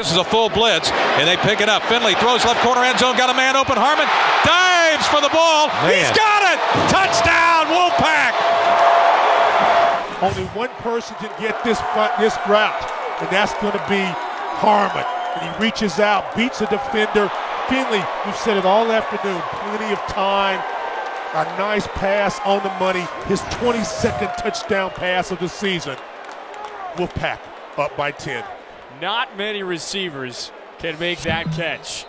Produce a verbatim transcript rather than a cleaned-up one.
This is a full blitz, and they pick it up. Finley throws left corner end zone, got a man open. Harmon dives for the ball. Man. He's got it! Touchdown, Wolfpack! Only one person can get this front, this route, and that's going to be Harmon. And he reaches out, beats a defender. Finley, we've said it all afternoon, plenty of time. A nice pass on the money, his twenty-second touchdown pass of the season. Wolfpack up by ten. Not many receivers can make that catch.